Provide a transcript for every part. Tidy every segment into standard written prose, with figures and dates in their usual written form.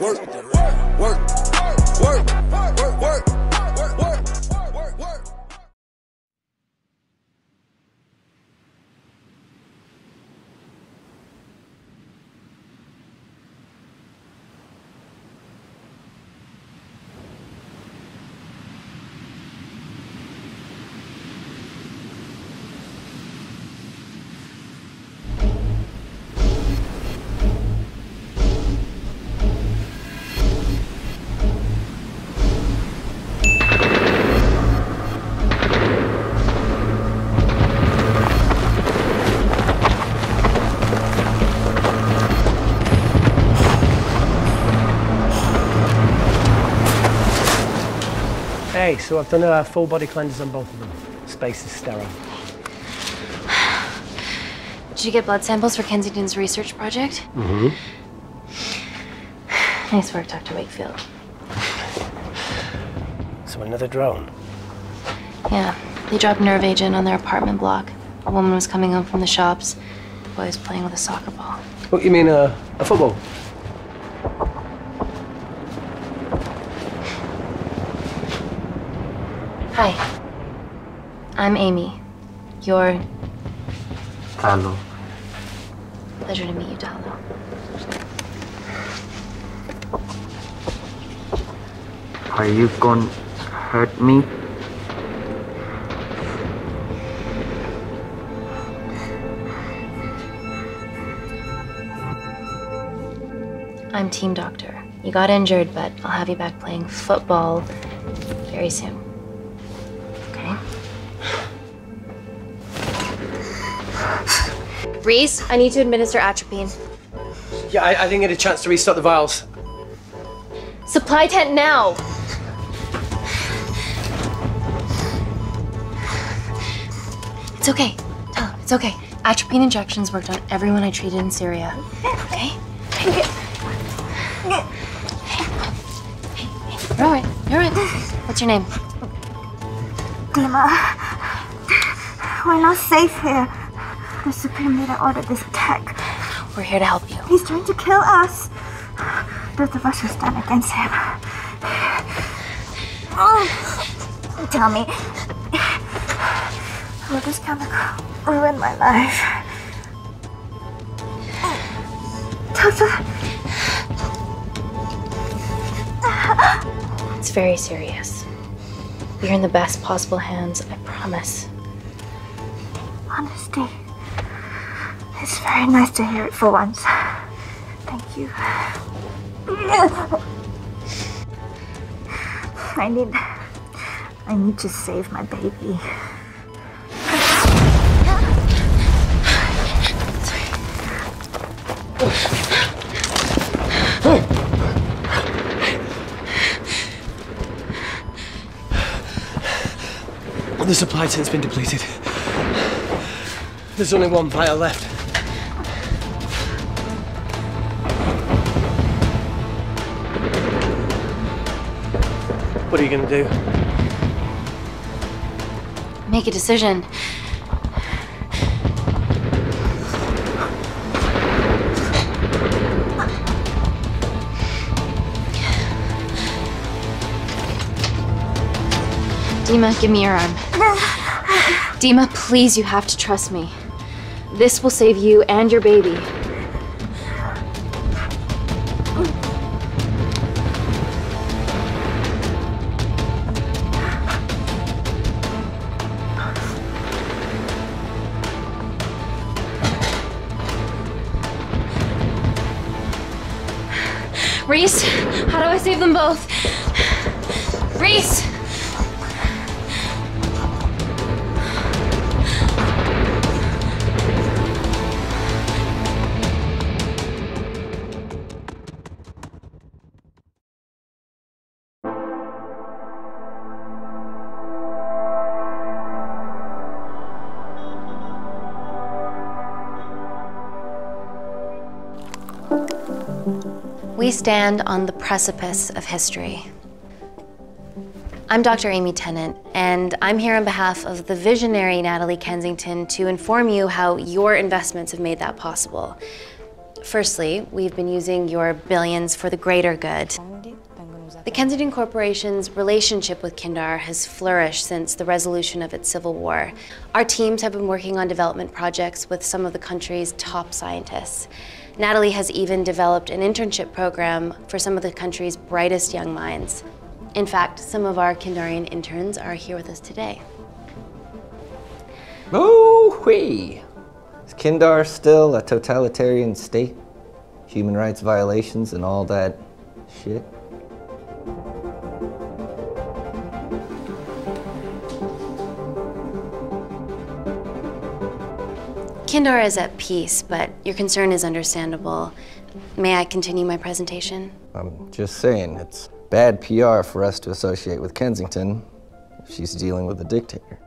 Work. Okay, so I've done full body cleansers on both of them. Space is sterile. Did you get blood samples for Kensington's research project? Mm-hmm. Nice work, Dr. Wakefield. So another drone? Yeah, they dropped nerve agent on their apartment block. A woman was coming home from the shops. The boy was playing with a soccer ball. What, you mean a football? Hi, I'm Amy. You're... Hello. Pleasure to meet you, Dahlo. Are you gonna hurt me? I'm team doctor. You got injured, but I'll have you back playing football very soon. Reese, I need to administer atropine. Yeah, I didn't get a chance to restock the vials. Supply tent now! It's okay. Tell him, it's okay. Atropine injections worked on everyone I treated in Syria. Okay? Hey. You're all right. You're all right. What's your name? Dima. We're not safe here. The Supreme Leader ordered this attack. We're here to help you. He's trying to kill us. Both of us will stand against him. Oh, tell me, will this chemical ruin my life? Tabitha. It's very serious. You're in the best possible hands, I promise. Honesty. It's very nice to hear it for once. Thank you. I need to save my baby. The supply tent's been depleted. There's only one vial left. What are you gonna do? Make a decision. Dima, give me your arm. Dima, please, you have to trust me. This will save you and your baby. Reese, how do I save them both? Reese! We stand on the precipice of history. I'm Dr. Amy Tennant, and I'm here on behalf of the visionary Natalie Kensington to inform you how your investments have made that possible. Firstly, we've been using your billions for the greater good. The Kensington Corporation's relationship with Kindar has flourished since the resolution of its civil war. Our teams have been working on development projects with some of the country's top scientists. Natalie has even developed an internship program for some of the country's brightest young minds. In fact, some of our Kindarian interns are here with us today. Ooh-wee! Is Kindar still a totalitarian state? Human rights violations and all that shit? Kindar is at peace, but your concern is understandable. May I continue my presentation? I'm just saying, it's bad PR for us to associate with Kensington if she's dealing with a dictator.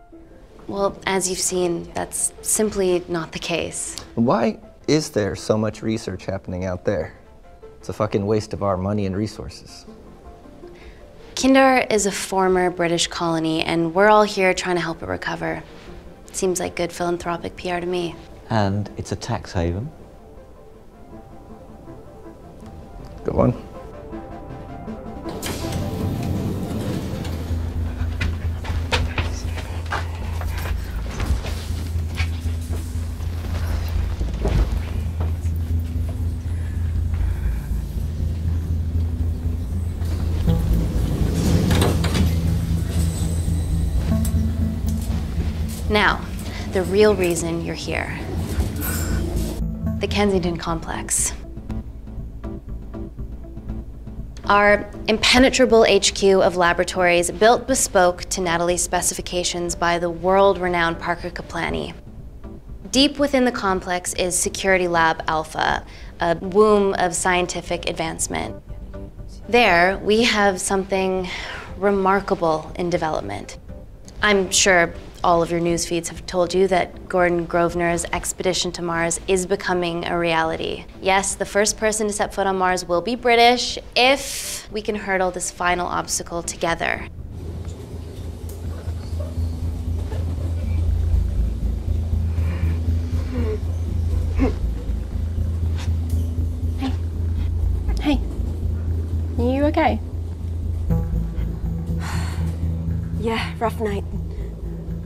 Well, as you've seen, that's simply not the case. Why is there so much research happening out there? It's a fucking waste of our money and resources. Kindar is a former British colony, and we're all here trying to help it recover. Seems like good philanthropic PR to me. And it's a tax haven. Good one. Now, the real reason you're here. The Kensington Complex. Our impenetrable HQ of laboratories built bespoke to Natalie's specifications by the world-renowned Parker Caplani. Deep within the complex is Security Lab Alpha, a womb of scientific advancement. There, we have something remarkable in development. I'm sure all of your news feeds have told you that Gordon Grovener's expedition to Mars is becoming a reality. Yes, the first person to set foot on Mars will be British if we can hurdle this final obstacle together. Hey. Hey. You okay? Yeah, rough night.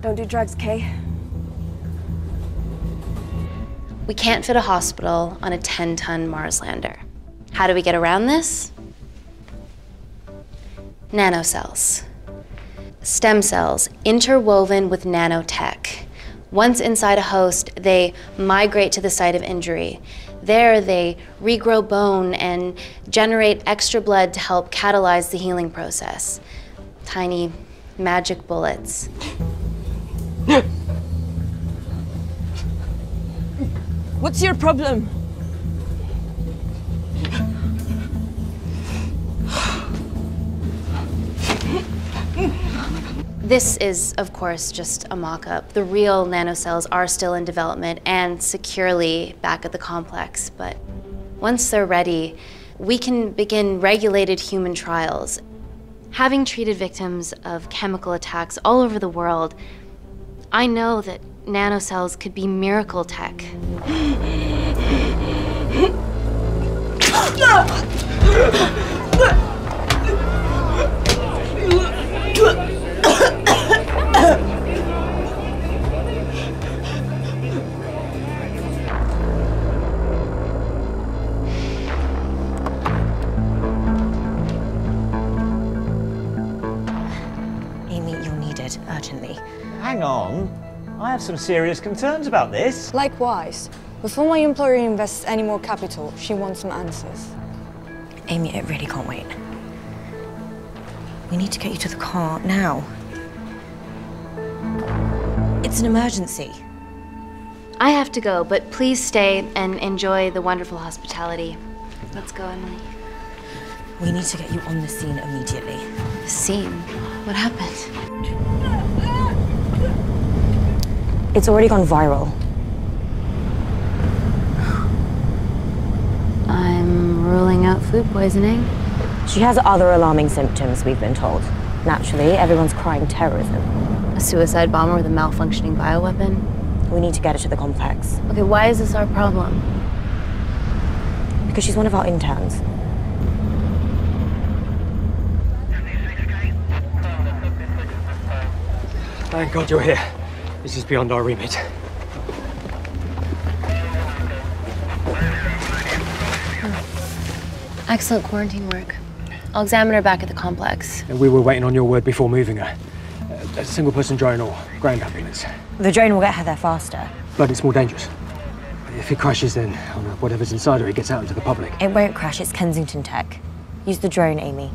Don't do drugs, Kay. We can't fit a hospital on a 10-ton Mars lander. How do we get around this? Nanocells. Stem cells interwoven with nanotech. Once inside a host, they migrate to the site of injury. There, they regrow bone and generate extra blood to help catalyze the healing process. Tiny magic bullets. What's your problem? This is, of course, just a mock-up. The real nanocells are still in development and securely back at the complex, but once they're ready, we can begin regulated human trials. Having treated victims of chemical attacks all over the world, I know that nanocells could be miracle tech. Amy, you're needed urgently. Hang on, I have some serious concerns about this. Likewise. Before my employer invests any more capital, she wants some answers. Amy, it really can't wait. We need to get you to the car now. It's an emergency. I have to go, but please stay and enjoy the wonderful hospitality. Let's go, Emily. We need to get you on the scene immediately. The scene? What happened? It's already gone viral. I'm ruling out food poisoning. She has other alarming symptoms, we've been told. Naturally, everyone's crying terrorism. A suicide bomber with a malfunctioning bioweapon? We need to get her to the complex. Okay, why is this our problem? because she's one of our interns. Thank God you're here. This is beyond our remit. Excellent quarantine work. I'll examine her back at the complex. We were waiting on your word before moving her. A single person drone or ground ambulance. The drone will get her there faster. But it's more dangerous. If it crashes, then whatever's inside her, it gets out into the public. It won't crash, it's Kensington tech. Use the drone, Amy.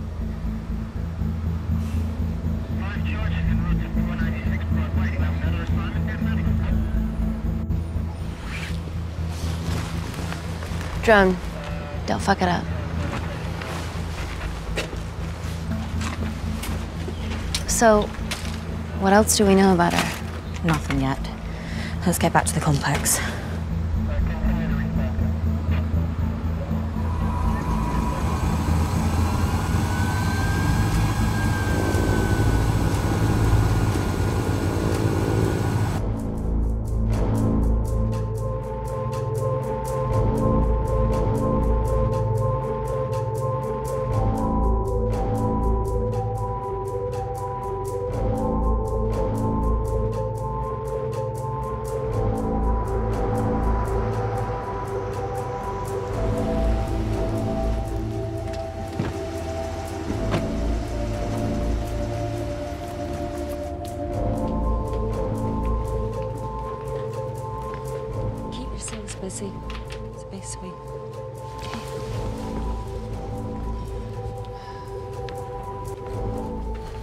Drone. Don't fuck it up. So, what else do we know about her? Nothing yet. Let's get back to the complex.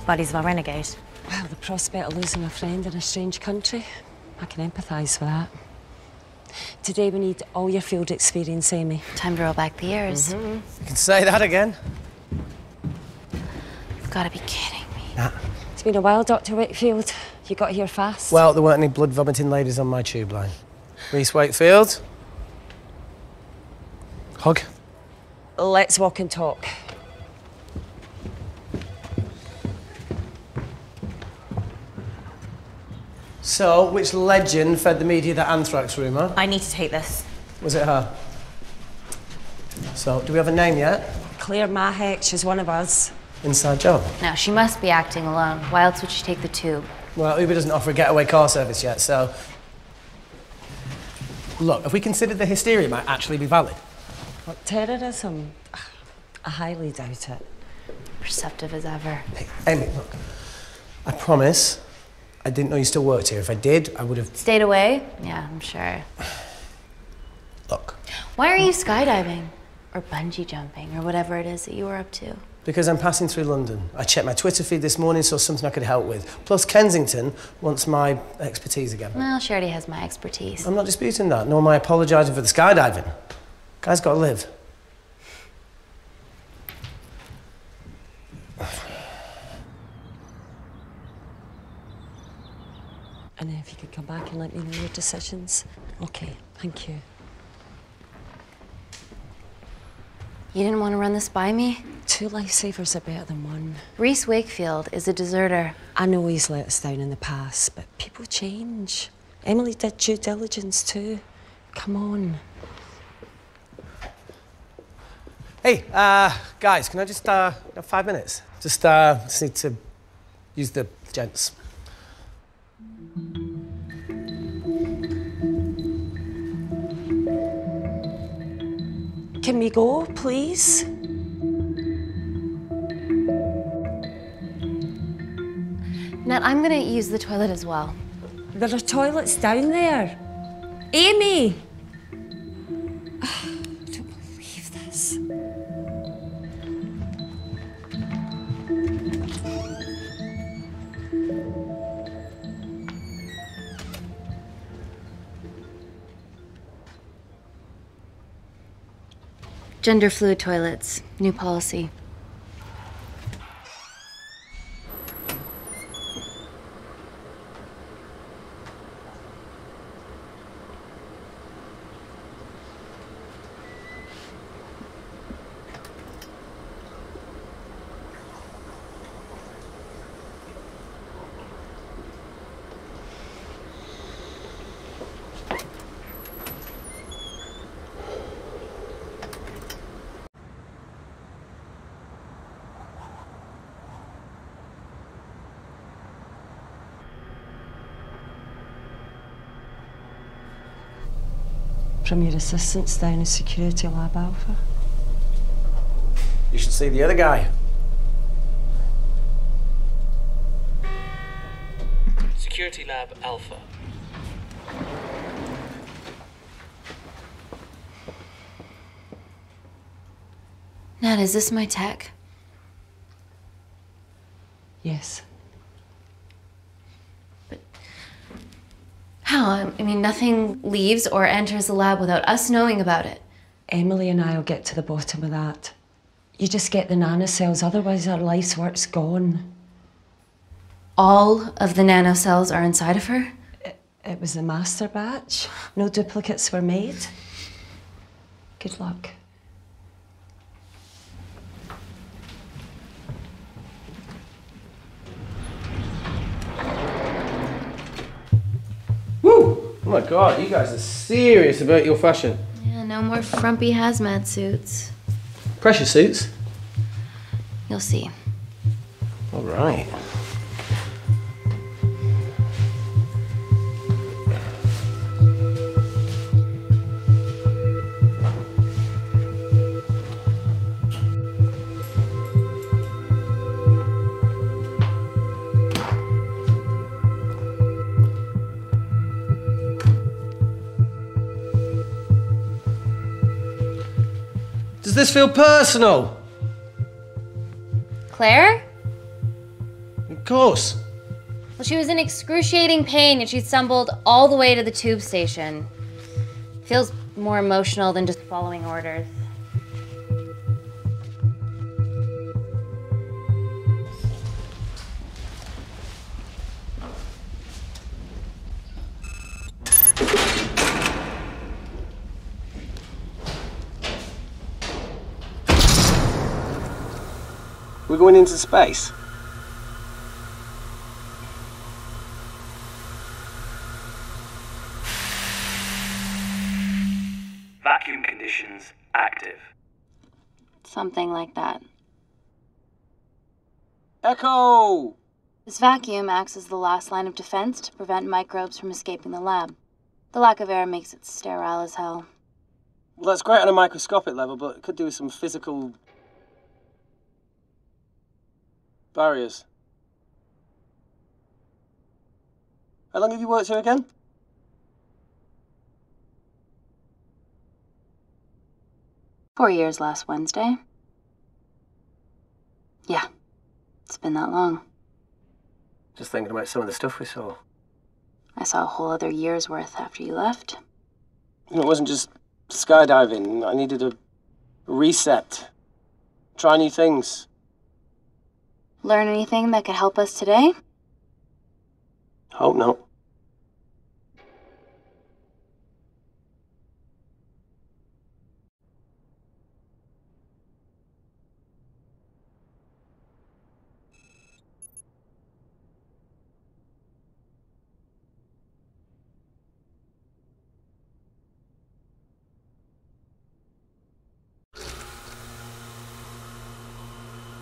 Buddies of our renegade. Well, the prospect of losing a friend in a strange country, I can empathise with that. Today we need all your field experience, Amy. Time to roll back the years. Mm-hmm. You can say that again. You've got to be kidding me. Nah. It's been a while, Dr. Wakefield. You got here fast. Well, there weren't any blood vomiting ladies on my tube line. Reese Wakefield. Hug. Let's walk and talk. So, which legend fed the media the anthrax rumour? I need to take this. Was it her? So, do we have a name yet? Claire Mahek, she's one of us. Inside job? No, she must be acting alone. Why else would she take the tube? Well, Uber doesn't offer a getaway car service yet, so... Look, if we considered the hysteria might actually be valid. What, terrorism? I highly doubt it. Perceptive as ever. Hey, Amy, look. I promise... I didn't know you still worked here. If I did, I would have... Stayed away? Yeah, I'm sure. Look. Why are you skydiving? Or bungee jumping, or whatever it is that you were up to? Because I'm passing through London. I checked my Twitter feed this morning, saw something I could help with. Plus, Kensington wants my expertise again. Well, she already has my expertise. I'm not disputing that, nor am I apologising for the skydiving. Guy's got to live. And if you could come back and let me know your decisions. Okay, thank you. You didn't want to run this by me? Two lifesavers are better than one. Reese Wakefield is a deserter. I know he's let us down in the past, but people change. Emily did due diligence too. Come on. Hey, guys, can I just, have 5 minutes? Just need to use the gents. Can we go, please? Nat, I'm gonna use the toilet as well. There are toilets down there. Amy! Oh, I don't believe this. Gender fluid toilets, new policy. from your assistants down in Security Lab Alpha. You should see the other guy. Security Lab Alpha. Nat, is this my tech? Yes. But how? I mean, nothing leaves or enters the lab without us knowing about it. Emily and I will get to the bottom of that. You just get the nanocells, otherwise our life's work's gone. All of the nanocells are inside of her? It was the master batch. No duplicates were made. Good luck. Woo! Oh my God, you guys are serious about your fashion. Yeah, no more frumpy hazmat suits. Pressure suits? You'll see. All right. Does this feel personal? Claire? Of course. Well, she was in excruciating pain and she stumbled all the way to the tube station. Feels more emotional than just following orders. We're going into space. Vacuum conditions active. Something like that. Echo! This vacuum acts as the last line of defense to prevent microbes from escaping the lab. The lack of air makes it sterile as hell. Well, that's great on a microscopic level, but it could do with some physical barriers. How long have you worked here again? Four years last Wednesday. Yeah, it's been that long. Just thinking about some of the stuff we saw. I saw a whole other year's worth after you left. And it wasn't just skydiving. I needed a reset. Try new things. Learn anything that could help us today? Hope not.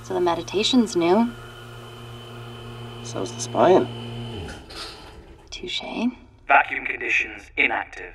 So the meditation's new. So's the spying. Touché. Vacuum conditions inactive.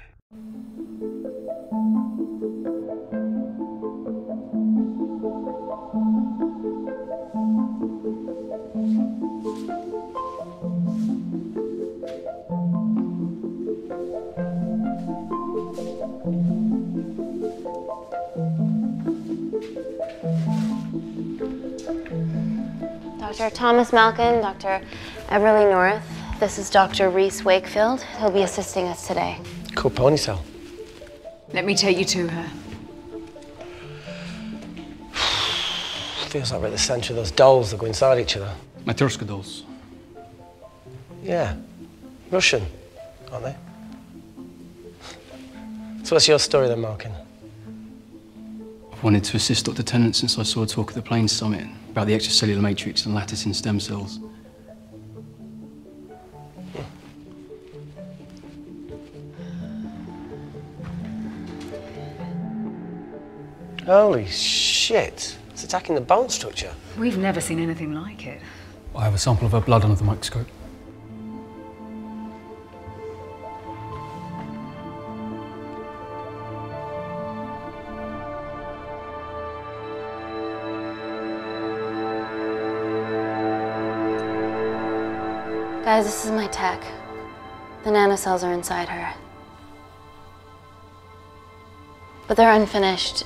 Dr. Thomas Malkin, Dr. Eberly North. This is Dr. Reese Wakefield. He'll be assisting us today. Cool ponytail. Let me take you to her. Feels like we're at the center of those dolls that go inside each other. Matryoshka dolls. Yeah. Russian, aren't they? So what's your story then, Malkin? I've wanted to assist Dr. Tennant since I saw a talk at the Plains Summit about the extracellular matrix and lattice in stem cells. Yeah. Holy shit! It's attacking the bone structure. We've never seen anything like it. I have a sample of her blood under the microscope. Guys, this is my tech. The nanocells are inside her. But they're unfinished.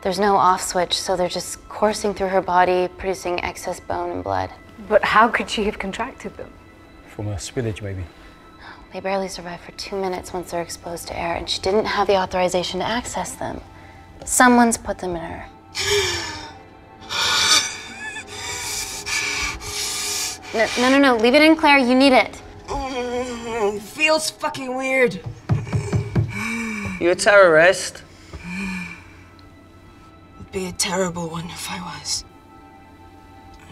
There's no off switch, so they're just coursing through her body, producing excess bone and blood. But how could she have contracted them? From a spillage, maybe. They barely survive for 2 minutes once they're exposed to air, and she didn't have the authorization to access them. Someone's put them in her. No, leave it in, Claire, you need it. It feels fucking weird. You a terrorist? It'd be a terrible one if I was.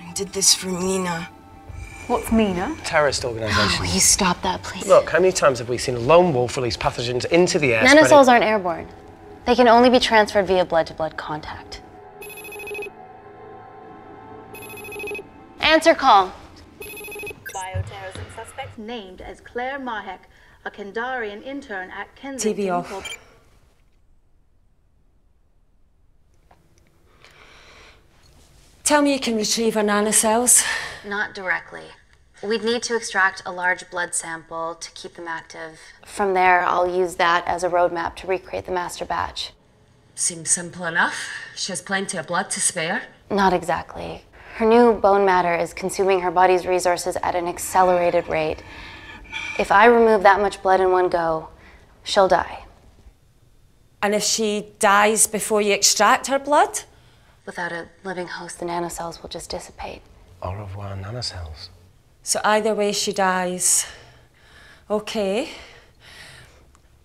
I did this for Mina. What's Mina? Terrorist organization. Oh, you stop that, please. Look, how many times have we seen a lone wolf release pathogens into the air? Nanocells aren't airborne. They can only be transferred via blood-to-blood contact. Answer call. Bioterrorism suspect named as Claire Mahek, a Kandarian intern at Kensington. TV off. Tell me you can retrieve her nanocells. Not directly. We'd need to extract a large blood sample to keep them active. From there, I'll use that as a roadmap to recreate the master batch. Seems simple enough. She has plenty of blood to spare. Not exactly. Her new bone matter is consuming her body's resources at an accelerated rate. If I remove that much blood in one go, she'll die. And if she dies before you extract her blood? Without a living host, the nanocells will just dissipate. Au revoir, nanocells. So either way, she dies. Okay.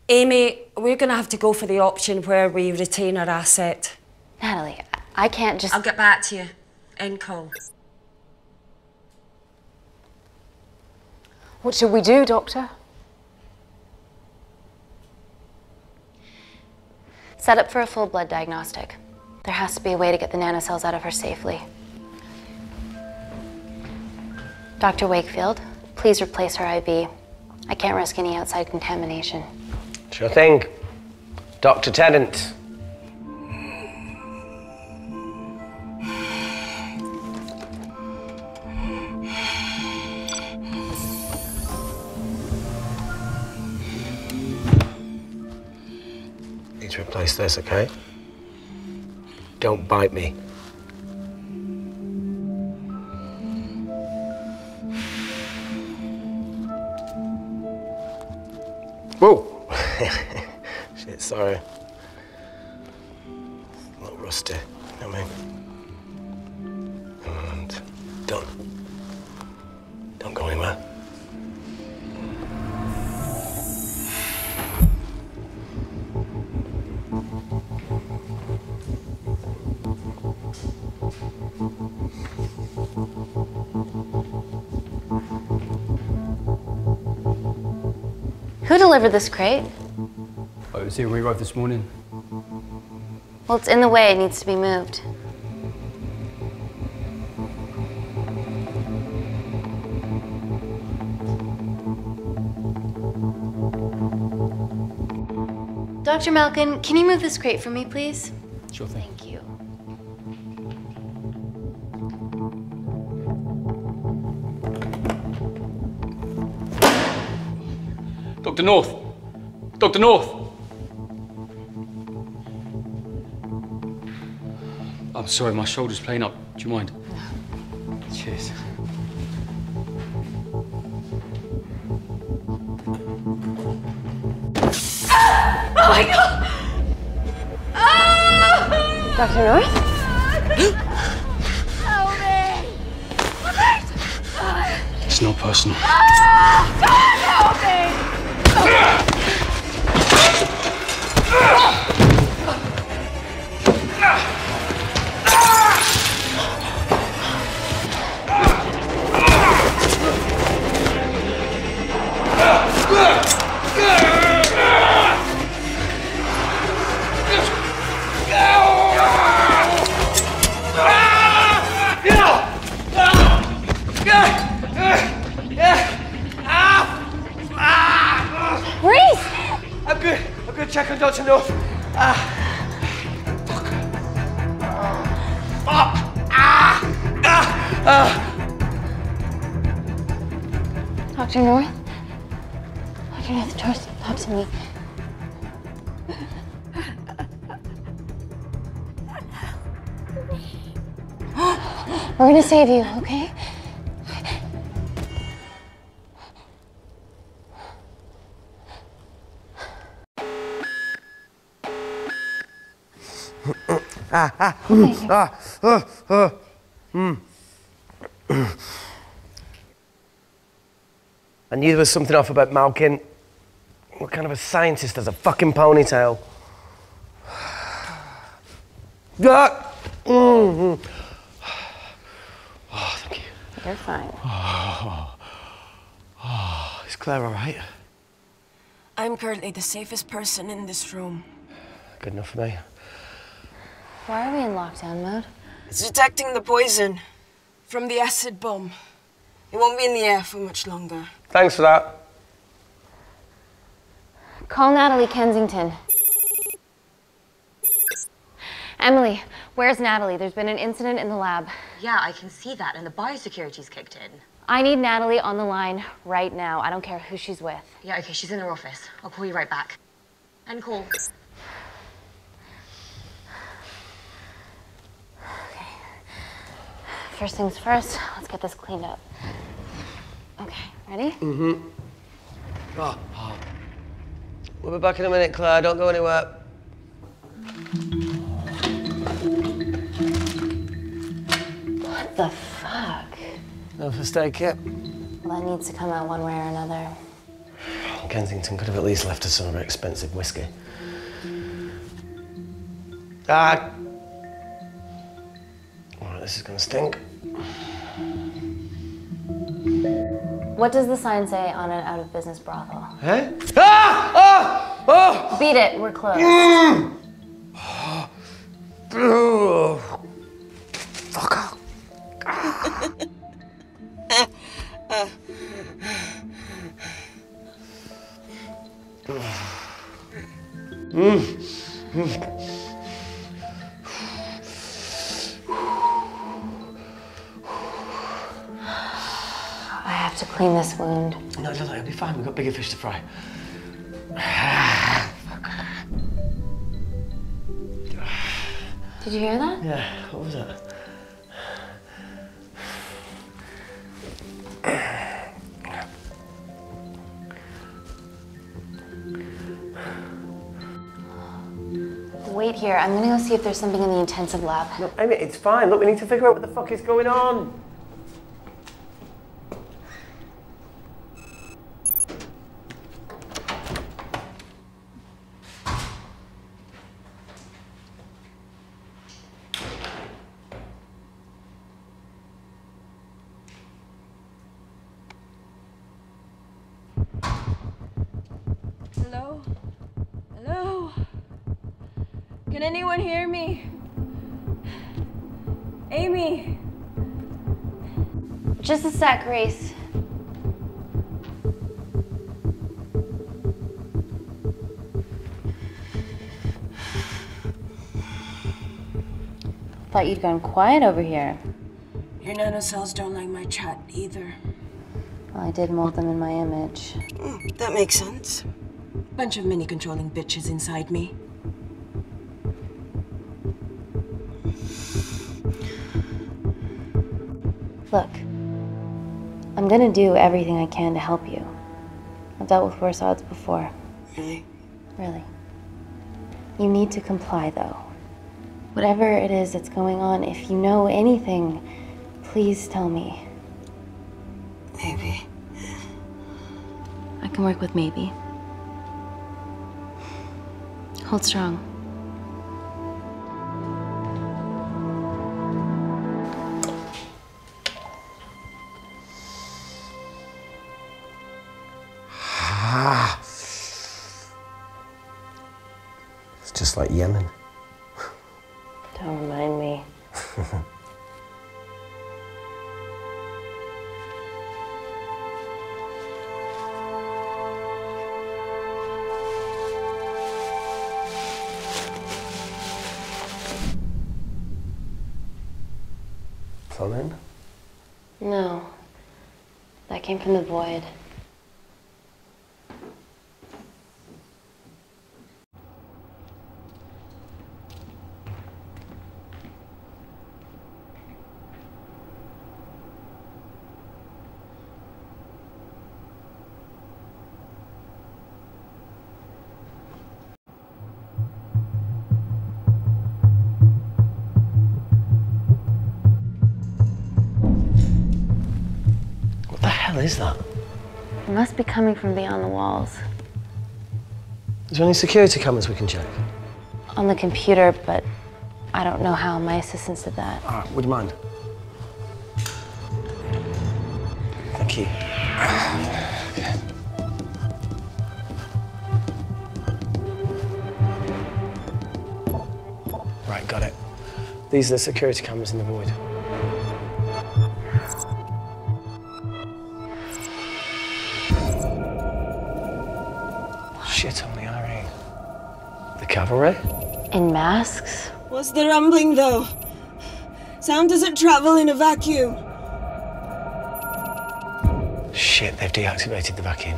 Amy, we're going to have to go for the option where we retain her asset. Natalie, I can't just... I'll get back to you. End call. What should we do, Doctor? Set up for a full blood diagnostic. There has to be a way to get the nanocells out of her safely. Dr. Wakefield, please replace her IV. I can't risk any outside contamination. Sure thing. Dr. Tennant. Replace this, okay? Don't bite me. Whoa! Shit, sorry. A little rusty, you know what I mean? And done. Don't go anywhere. Who delivered this crate? Oh, it was here when we arrived this morning. Well, it's in the way. It needs to be moved. Dr. Malkin, can you move this crate for me, please? Sure thing. Thank you. Dr. North! Dr. North! I'm sorry, my shoulder's playing up. Do you mind? No. Cheers. Ah! Oh my God! Ah! Dr. North? Help me! Please! It's not personal. Ah! God, help me! Check on Dr. North. Fuck. Fuck. Dr. North? Dr. North, talk to me. We're gonna save you, okay? I knew there was something off about Malkin. What kind of a scientist has a fucking ponytail? Oh, thank you. You're fine. Oh, is Claire all right? I'm currently the safest person in this room. Good enough for me. Why are we in lockdown mode? It's detecting the poison from the acid bomb. It won't be in the air for much longer. Thanks for that. Call Natalie Kensington. Emily, where's Natalie? There's been an incident in the lab. Yeah, I can see that, and the biosecurity's kicked in. I need Natalie on the line right now. I don't care who she's with. Yeah, okay, she's in her office. I'll call you right back. And call. First things first, let's get this cleaned up. Okay, ready? Mm-hmm. Oh. We'll be back in a minute, Claire. Don't go anywhere. What the fuck? No first aid kit. Well, that needs to come out one way or another. Kensington could have at least left us some of her expensive whiskey. All right, this is gonna stink. What does the sign say on an out-of-business brothel? Eh? Ah! Oh! Oh! Beat it, we're closed. Fuck off. To clean this wound. No, it'll be fine. We've got bigger fish to fry. Did you hear that? Yeah, what was that? Wait here. I'm gonna go see if there's something in the intensive lab. No, I mean, it's fine. Look, we need to figure out what the fuck is going on. Can anyone hear me? Amy! Just a sec, Grace. Thought you'd gone quiet over here. Your nanocells don't like my chat either. Well, I did mold them in my image. That makes sense. Bunch of mini-controlling bitches inside me. Look, I'm gonna do everything I can to help you. I've dealt with worse odds before. Really? Really. You need to comply, though. Whatever it is that's going on, if you know anything, please tell me. Maybe. I can work with maybe. Hold strong. Just like Yemen. Don't remind me. Plumbing? No. That came from the void. hell is that? It must be coming from beyond the walls. Is there any security cameras we can check? On the computer, but I don't know how my assistants did that. All right, would you mind? Thank you. Okay. Right, got it. These are the security cameras in the void. Shit on the Irene. The cavalry? In masks? What's the rumbling, though? Sound doesn't travel in a vacuum. Shit, they've deactivated the vacuum.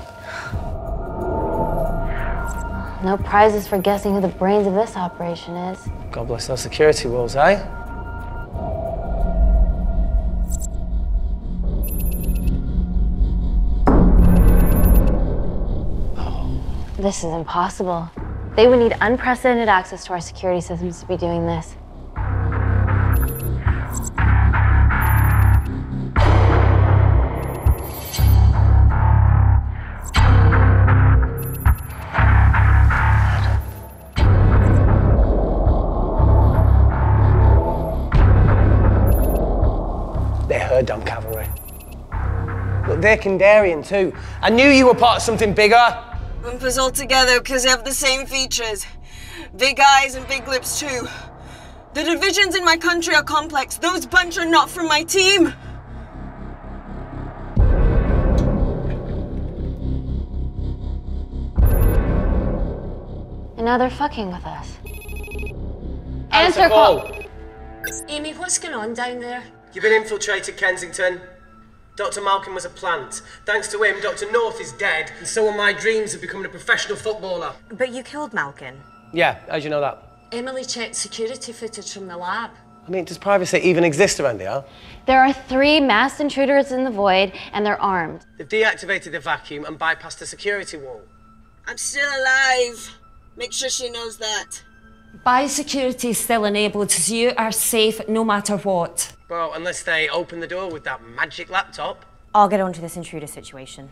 No prizes for guessing who the brains of this operation is. God bless those security walls, eh? Oh. This is impossible. They would need unprecedented access to our security systems to be doing this. Dumb cavalry. Look, they're Kindarian too. I knew you were part of something bigger. Oompas all together because they have the same features. Big eyes and big lips too. The divisions in my country are complex. Those bunch are not from my team. And now they're fucking with us. Answer call! Amy, what's going on down there? You've been infiltrated, Kensington. Dr. Malcolm was a plant. Thanks to him, Dr. North is dead, and so are my dreams of becoming a professional footballer. But you killed Malcolm. Yeah, how'd you know that? Emily checked security footage from the lab. I mean, does privacy even exist around here? There are 3 masked intruders in the void, and they're armed. They've deactivated the vacuum and bypassed the security wall. I'm still alive. Make sure she knows that. Biosecurity is still enabled, so you are safe no matter what. Well, unless they open the door with that magic laptop. I'll get onto this intruder situation.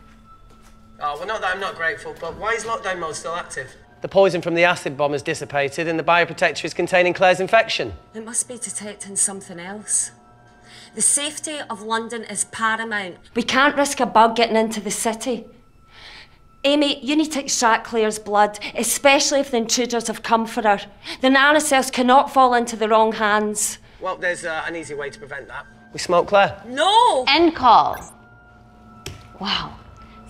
Oh, well, not that I'm not grateful, but why is lockdown mode still active? The poison from the acid bomb has dissipated and the bioprotector is containing Claire's infection. It must be detecting something else. The safety of London is paramount. We can't risk a bug getting into the city. Amy, you need to extract Claire's blood, especially if the intruders have come for her. The nanocells cannot fall into the wrong hands. Well, there's an easy way to prevent that. We smoke Claire. No! End call. Wow.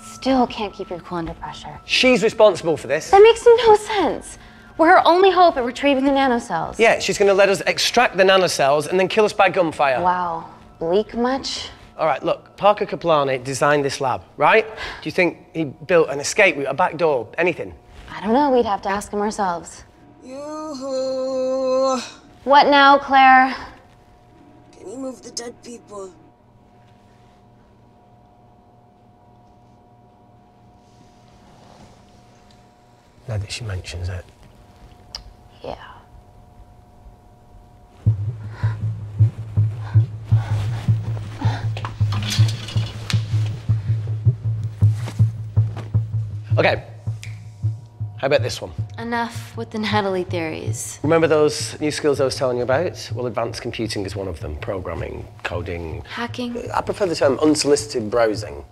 Still can't keep your cool under pressure. She's responsible for this. That makes no sense. We're her only hope at retrieving the nanocells. Yeah, she's going to let us extract the nanocells and then kill us by gunfire. Wow. Bleak much? All right, look, Parker Caplani designed this lab, right? Do you think he built an escape route, a back door, anything? I don't know. We'd have to ask him ourselves. Yoo-hoo. What now, Claire? Can you move the dead people? Now that she mentions it. Yeah. Okay. How about this one? Enough with the Natalie theories. Remember those new skills I was telling you about? Well, advanced computing is one of them. Programming, coding... Hacking? I prefer the term unsolicited browsing.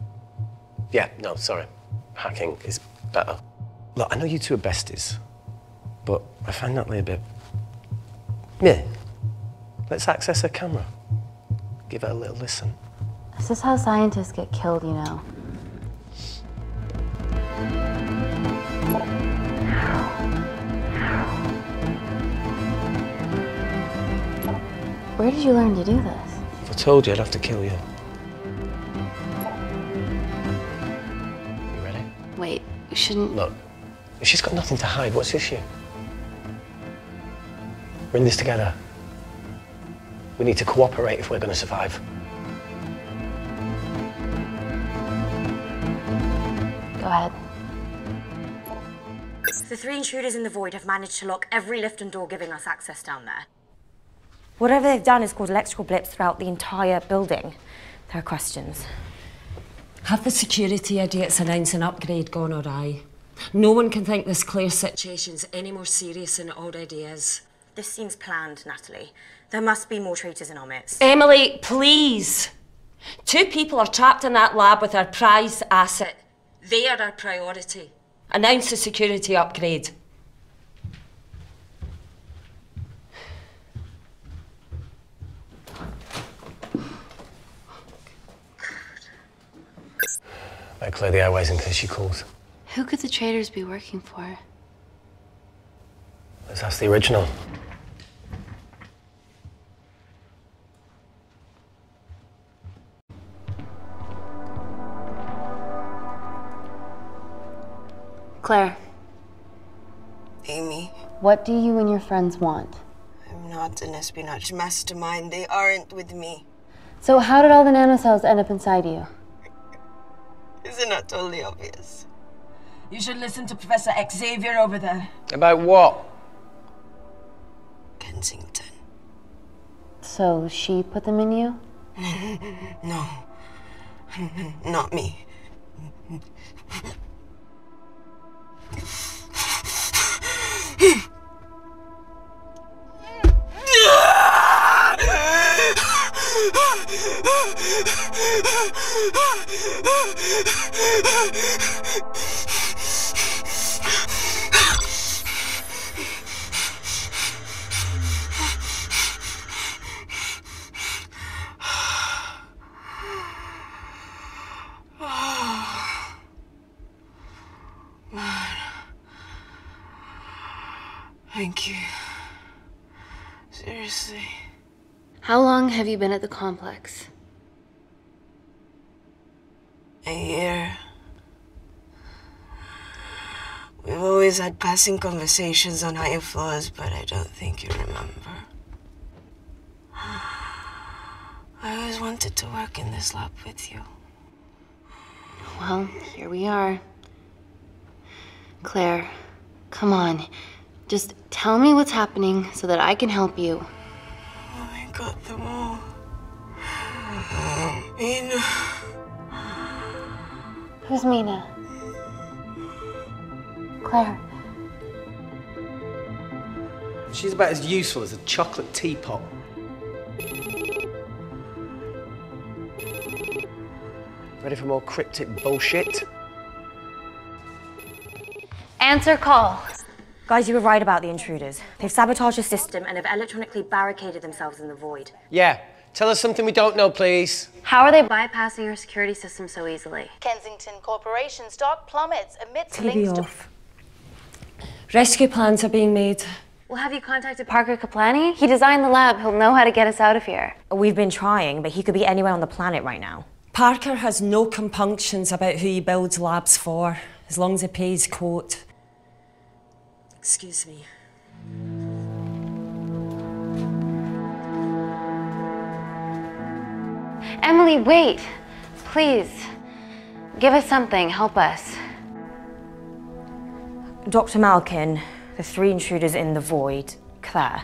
Yeah, no, sorry. Hacking is better. Look, I know you two are besties, but I find Natalie a bit... Yeah. Let's access her camera. Give her a little listen. This is how scientists get killed, you know. Where did you learn to do this? If I told you, I'd have to kill you. You ready? Wait, we shouldn't... Look, if she's got nothing to hide, what's the issue? We're in this together. We need to cooperate if we're going to survive. Go ahead. The 3 intruders in the void have managed to lock every lift and door giving us access down there. Whatever they've done has caused electrical blips throughout the entire building. There are questions. Have the security idiots announce an upgrade gone awry? No one can think this Claire situation's any more serious than it already is. This seems planned, Natalie. There must be more traitors in Omits. Emily, please! Two people are trapped in that lab with our prized asset. They are our priority. Announce the security upgrade. I clear the airways in case she calls. Who could the traitors be working for? Let's ask the original. Claire. Amy. What do you and your friends want? I'm not an espionage mastermind. They aren't with me. So how did all the nanocells end up inside you? Is it not totally obvious? You should listen to Professor Xavier over there. About what? Kensington. So she put them in you? No. Not me. Thank you. Seriously. How long have you been at the complex? A year. We've always had passing conversations on higher floors, but I don't think you remember. I always wanted to work in this lab with you. Well, here we are. Claire, come on. Just tell me what's happening so that I can help you. Oh, I got them all. Mina. Who's Mina? Claire. She's about as useful as a chocolate teapot. Ready for more cryptic bullshit? Answer call. Guys, you were right about the intruders. They've sabotaged the system and have electronically barricaded themselves in the void. Yeah. Tell us something we don't know, please. How are they bypassing your security system so easily? Kensington Corporation stock plummets amidst links to... Rescue plans are being made. Well, have you contacted Parker Caplani? He designed the lab. He'll know how to get us out of here. We've been trying, but he could be anywhere on the planet right now. Parker has no compunctions about who he builds labs for, as long as he pays court. Excuse me. Emily, wait. Please. Give us something. Help us. Dr. Malkin, the three intruders in the void, Claire,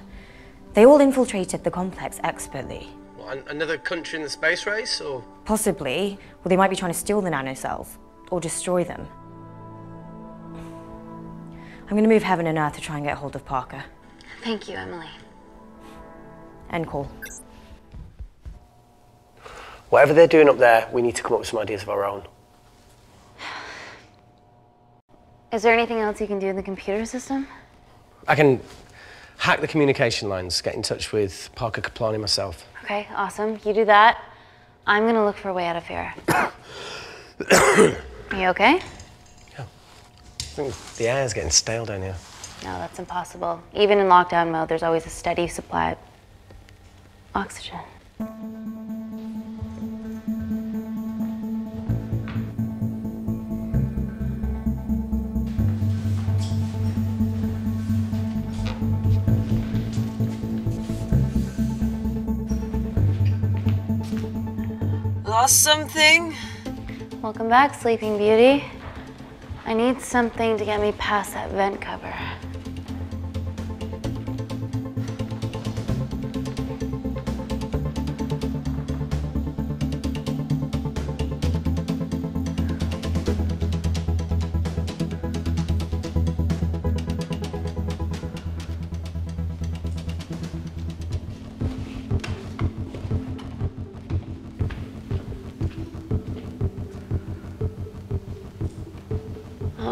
they all infiltrated the complex expertly. What, another country in the space race, or...? Possibly. Well, they might be trying to steal the nanocells, or destroy them. I'm going to move heaven and earth to try and get hold of Parker. Thank you, Emily. End call. Whatever they're doing up there, we need to come up with some ideas of our own. Is there anything else you can do in the computer system? I can hack the communication lines, get in touch with Parker Caplani myself. Okay, awesome. You do that. I'm going to look for a way out of here. Are you okay? I think the air's getting stale down here. No, that's impossible. Even in lockdown mode, there's always a steady supply of oxygen. Lost something? Welcome back, Sleeping Beauty. I need something to get me past that vent cover.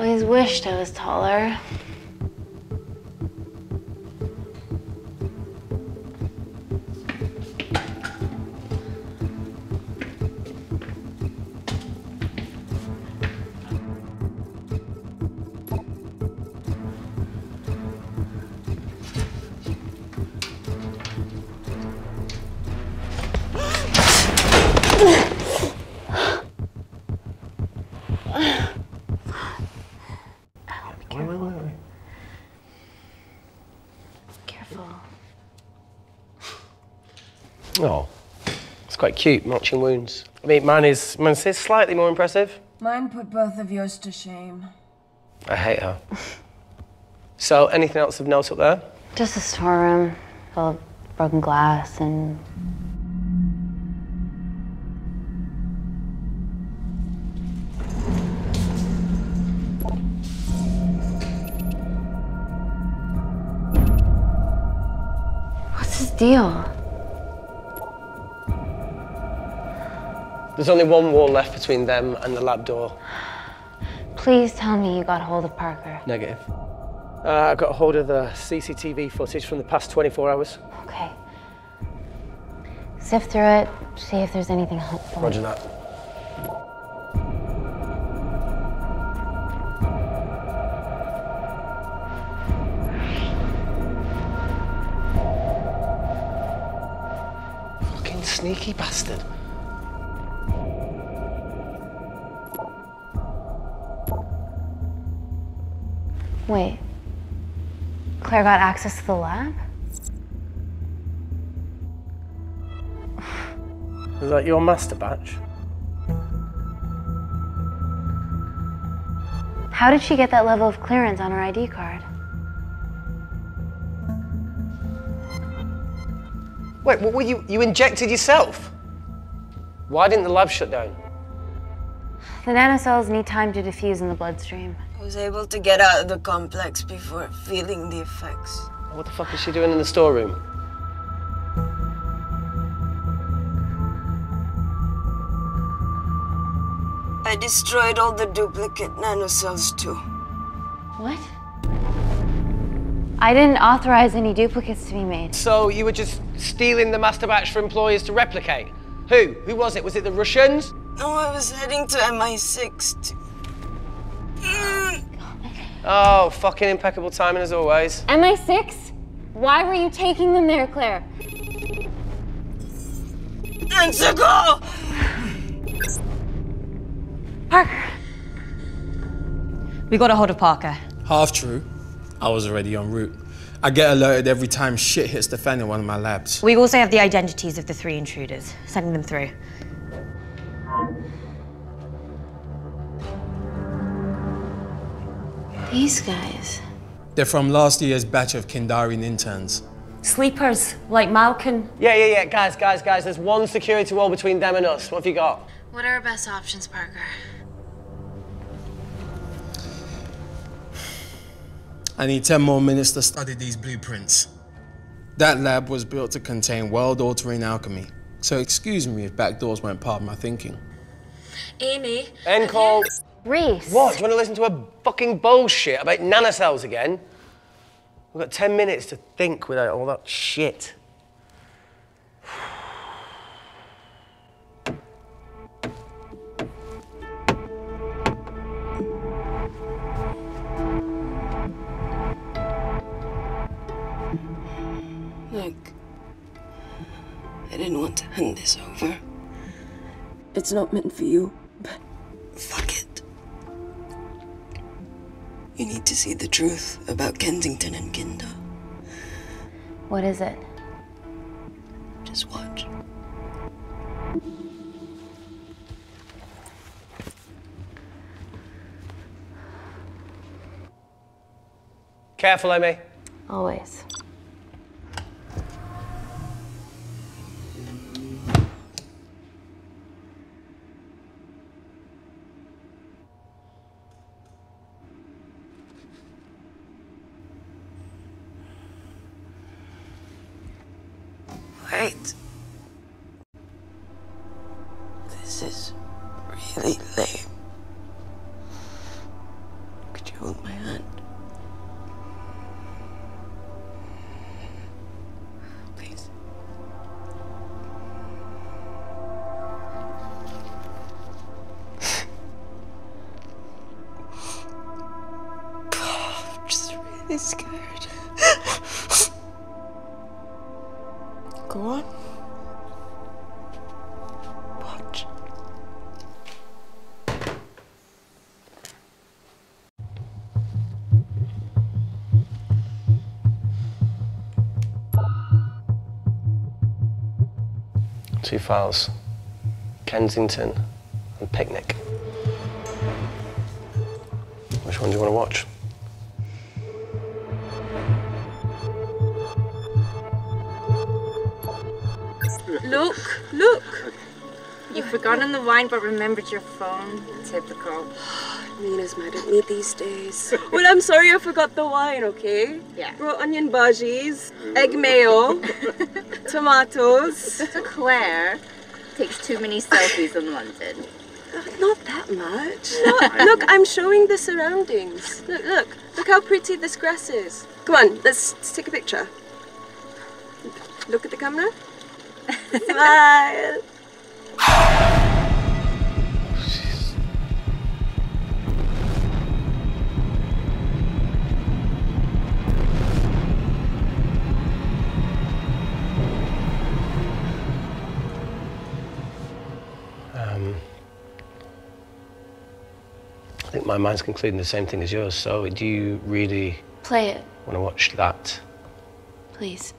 Always wished I was taller. Quite cute, matching wounds. I mean, mine is slightly more impressive. Mine put both of yours to shame. I hate her. So, anything else of note up there? Just a storeroom full of broken glass and... What's his deal? There's only one wall left between them and the lab door. Please tell me you got hold of Parker. Negative. I got hold of the CCTV footage from the past 24 hours. Okay. Sift through it, see if there's anything helpful. Roger that. Fucking sneaky bastard. Wait, Claire got access to the lab? Is that your master batch? How did she get that level of clearance on her ID card? Wait, what were you injected yourself? Why didn't the lab shut down? The nanocells need time to diffuse in the bloodstream. I was able to get out of the complex before feeling the effects. What the fuck is she doing in the storeroom? I destroyed all the duplicate nanocells too. What? I didn't authorize any duplicates to be made. So you were just stealing the master batch for employers to replicate? Who? Who was it? Was it the Russians? No, I was heading to MI6 to... Oh, fucking impeccable timing as always. MI6? Why were you taking them there, Claire? Answer call! Parker. We got a hold of Parker. Half true. I was already en route. I get alerted every time shit hits the fan in one of my labs. We also have the identities of the three intruders. Sending them through. These guys? They're from last year's batch of Kindarian interns. Sleepers, like Malkin. Yeah. Guys. There's one security wall between them and us. What have you got? What are our best options, Parker? I need 10 more minutes to study these blueprints. That lab was built to contain world-altering alchemy. So excuse me if backdoors weren't part of my thinking. Amy. End call. Reese. What? Do you want to listen to a fucking bullshit about nanocells again? We've got 10 minutes to think without all that shit. Look, I didn't want to hand this over. It's not meant for you, but fuck it. You need to see the truth about Kensington and Kindar. What is it? Just watch. Careful, Amy. Always. Wait. This is really lame. hold my hand. Please. Oh, I'm just really scared. Go on. Watch. Two files, Kensington and Picnic. Which one do you want to watch? Look, look! You've forgotten the wine but remembered your phone. Typical. Mina's mad at me these days. Well, I'm sorry I forgot the wine, okay? Yeah. Raw onion bhajis, egg mayo, tomatoes. Claire takes too many selfies in London. Not that much. No, look, I'm showing the surroundings. Look, look. Look how pretty this grass is. Come on, let's take a picture. Look at the camera. Smile. Jeez. I think my mind's concluding the same thing as yours. So, do you really play it? Want to watch that? Please.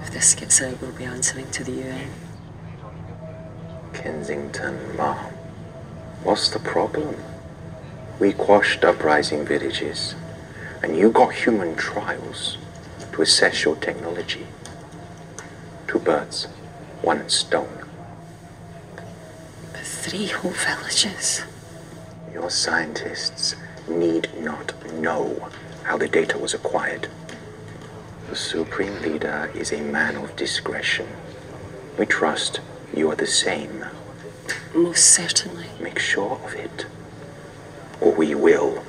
If this gets out, we'll be answering to the UN. Kensington, ma'am. What's the problem? We quashed uprising villages, and you got human trials to assess your technology. Two birds, one stone. But three whole villages? Your scientists need not know how the data was acquired. The Supreme Leader is a man of discretion. We trust you are the same. Most certainly. Make sure of it, or we will.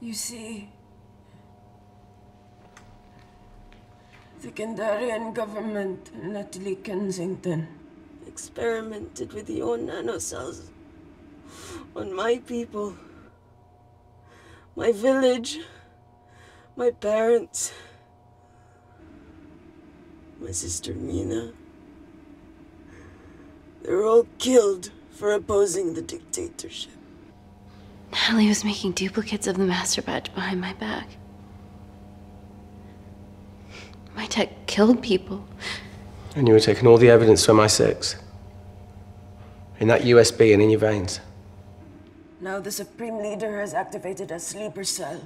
You see, the Kindarian government and Natalie Kensington experimented with your nanocells on my people, my village, my parents, my sister Mina. They were all killed for opposing the dictatorship. Natalie was making duplicates of the master badge behind my back. My tech killed people. And you were taking all the evidence from MI6. In that USB and in your veins. Now the Supreme Leader has activated a sleeper cell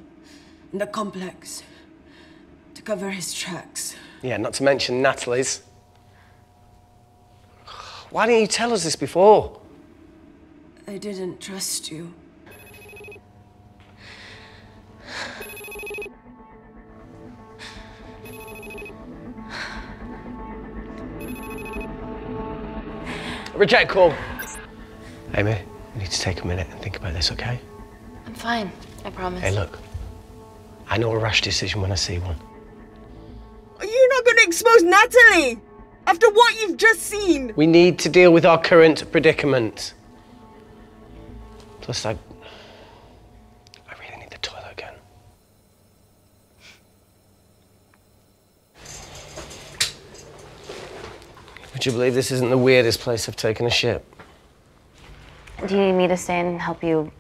in the complex to cover his tracks. Yeah, not to mention Natalie's. Why didn't you tell us this before? I didn't trust you. Reject call. Amy, we need to take a minute and think about this, okay? I'm fine, I promise. Hey, look. I know a rash decision when I see one. Are you not going to expose Natalie? After what you've just seen? We need to deal with our current predicament. Plus, I really need the toilet again. Would you believe this isn't the weirdest place I've taken a shit? Do you need me to stay and help you?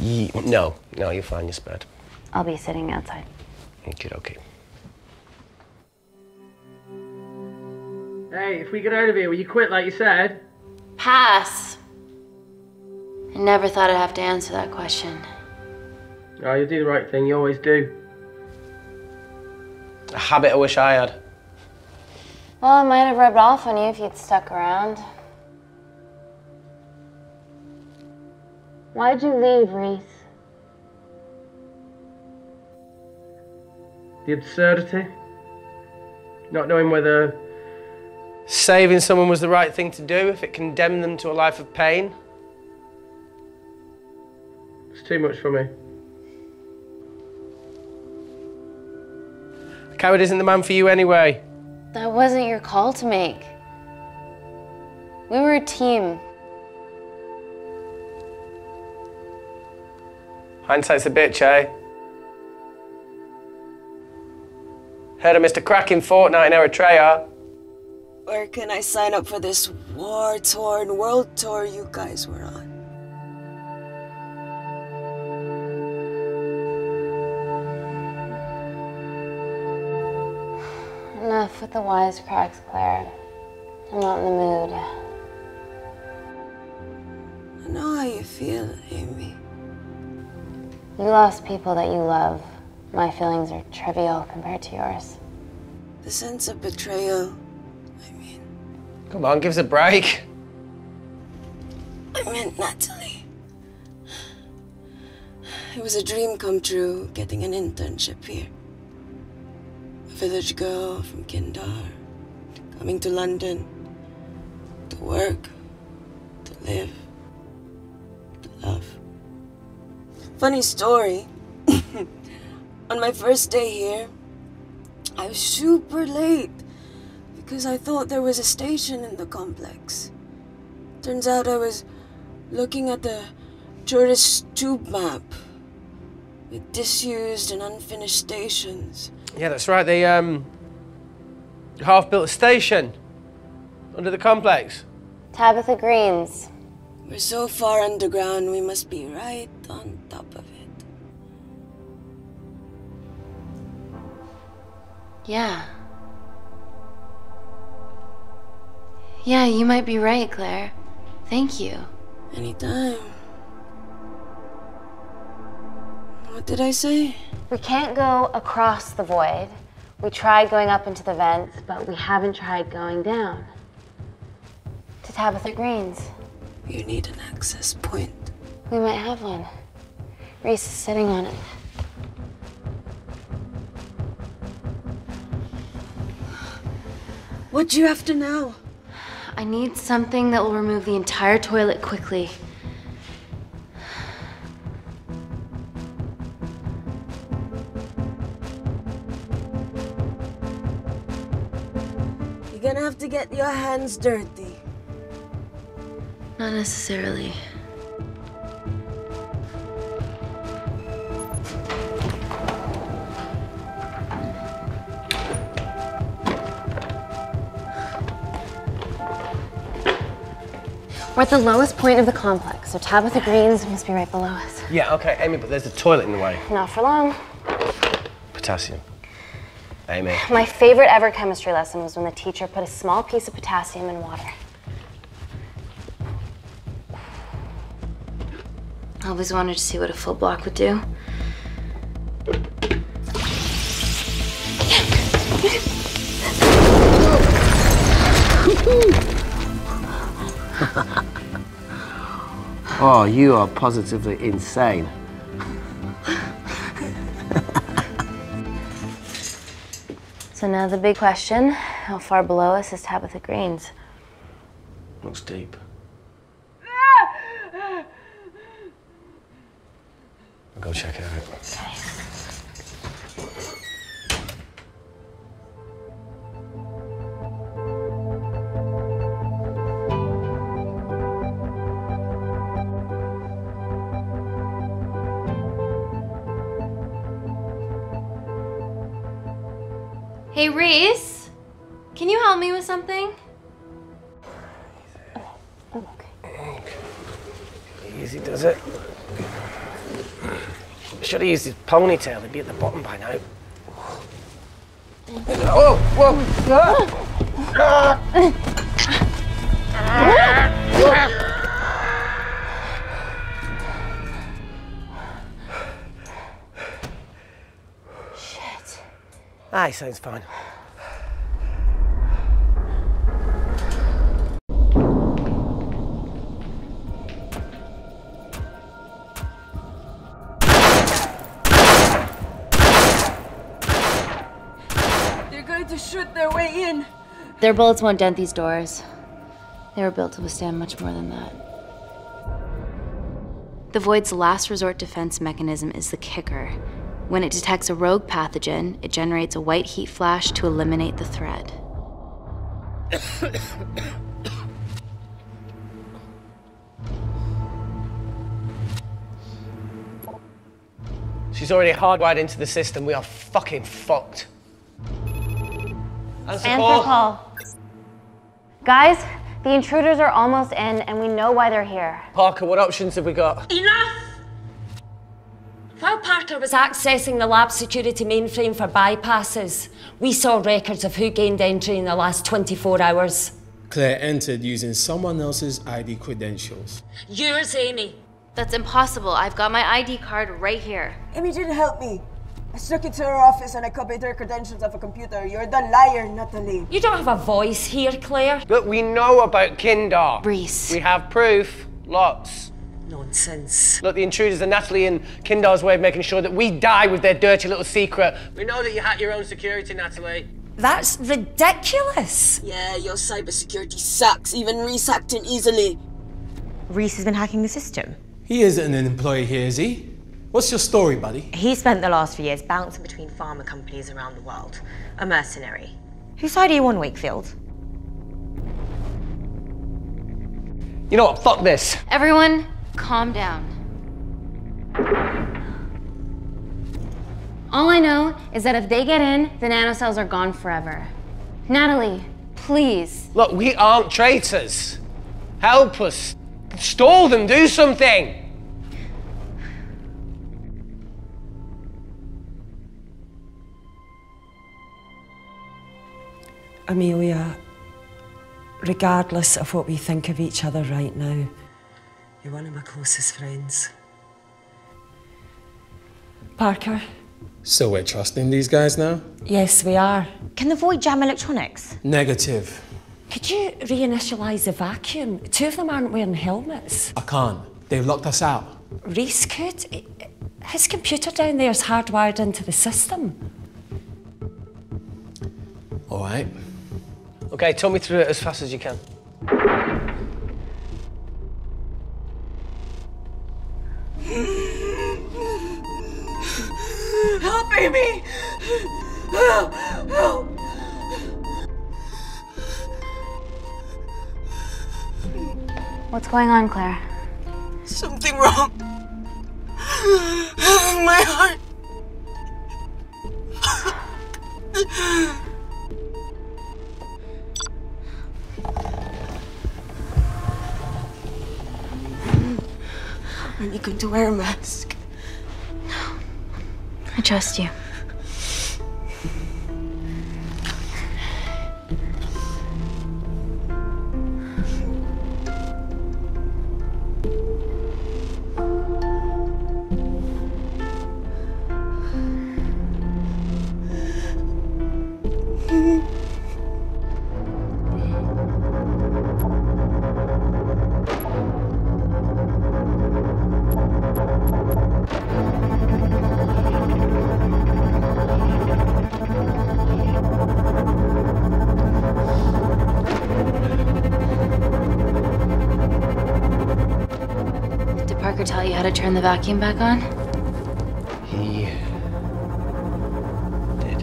No, you're fine, you're spared. I'll be sitting outside. Okay. Hey, if we get out of here, will you quit like you said? Pass. I never thought I'd have to answer that question. Oh, you do the right thing, you always do. A habit I wish I had. Well, I might have rubbed off on you if you'd stuck around. Why'd you leave, Reese? The absurdity. Not knowing whether saving someone was the right thing to do if it condemned them to a life of pain. It's too much for me. A coward isn't the man for you anyway. That wasn't your call to make. We were a team. Hindsight's a bitch, eh? Heard I missed a cracking fortnight in Eritrea. Where can I sign up for this war-torn world tour you guys were on? Enough with the wisecracks, Claire. I'm not in the mood. I know how you feel, Amy. You lost people that you love. My feelings are trivial compared to yours. The sense of betrayal, I mean... Come on, give us a break. I meant Natalie. It was a dream come true, getting an internship here. A village girl from Kindar, coming to London, to work, to live, to love. Funny story. On my first day here, I was super late because I thought there was a station in the complex. Turns out I was looking at the tourist tube map with disused and unfinished stations. Yeah, that's right. They half-built a station under the complex. Tabitha Greens. We're so far underground, we must be right on top of it. Yeah, you might be right, Claire. Thank you. Anytime. What did I say? We can't go across the void. We tried going up into the vents, but we haven't tried going down. To Tabitha Green's. You need an access point. We might have one. Reese is sitting on it. What do you have to know? I need something that will remove the entire toilet quickly. You're gonna have to get your hands dirty. Not necessarily. We're at the lowest point of the complex, so Tabitha Greens must be right below us. Yeah, okay, Amy, but there's a toilet in the way. Not for long. Potassium. Amy. My favorite ever chemistry lesson was when the teacher put a small piece of potassium in water. I always wanted to see what a full block would do. Oh, you are positively insane. So now the big question, how far below us is Tabitha Green's? Looks deep. I'll go check it out. Okay. Hey, Reese, can you help me with something? I'm okay. Easy does it. Should have used his ponytail, he'd be at the bottom by now. Oh, whoa! Aye, sounds fine. They're going to shoot their way in. Their bullets won't dent these doors. They were built to withstand much more than that. The Void's last resort defense mechanism is the kicker. When it detects a rogue pathogen, it generates a white heat flash to eliminate the threat. She's already hardwired into the system. We are fucking fucked. Answer call. Guys, the intruders are almost in, and we know why they're here. Parker, what options have we got? Enough! While Parker was accessing the lab security mainframe for bypasses, we saw records of who gained entry in the last 24 hours. Claire entered using someone else's ID credentials. Yours, Amy. That's impossible. I've got my ID card right here. Amy didn't help me. I snuck into her office and I copied her credentials off a computer. You're the liar, Natalie. You don't have a voice here, Claire. But we know about Kindar. Reese. We have proof. Lots. Nonsense. Look, the intruders are Natalie and Kindar's way of making sure that we die with their dirty little secret. We know that you hack your own security, Natalie. That's ridiculous. Yeah, your cybersecurity sucks. Even Reese hacked in easily. Reese has been hacking the system. He isn't an employee here, is he? What's your story, buddy? He spent the last few years bouncing between pharma companies around the world. A mercenary. Whose side are you on, Wakefield? You know what? Fuck this. Everyone, calm down. All I know is that if they get in, the nanocells are gone forever. Natalie, please. Look, we aren't traitors. Help us. Stall them. Do something. Amelia, regardless of what we think of each other right now, you're one of my closest friends. Parker. So we're trusting these guys now? Yes, we are. Can the Void jam electronics? Negative. Could you reinitialize the vacuum? Two of them aren't wearing helmets. I can't. They've locked us out. Reese could. His computer down there is hardwired into the system. All right. Okay, tell me through it as fast as you can. Help, Amy! Help! Help! What's going on, Claire? Something wrong. My heart. Aren't you going to wear a mask? No. I trust you. Tell you how to turn the vacuum back on? He did.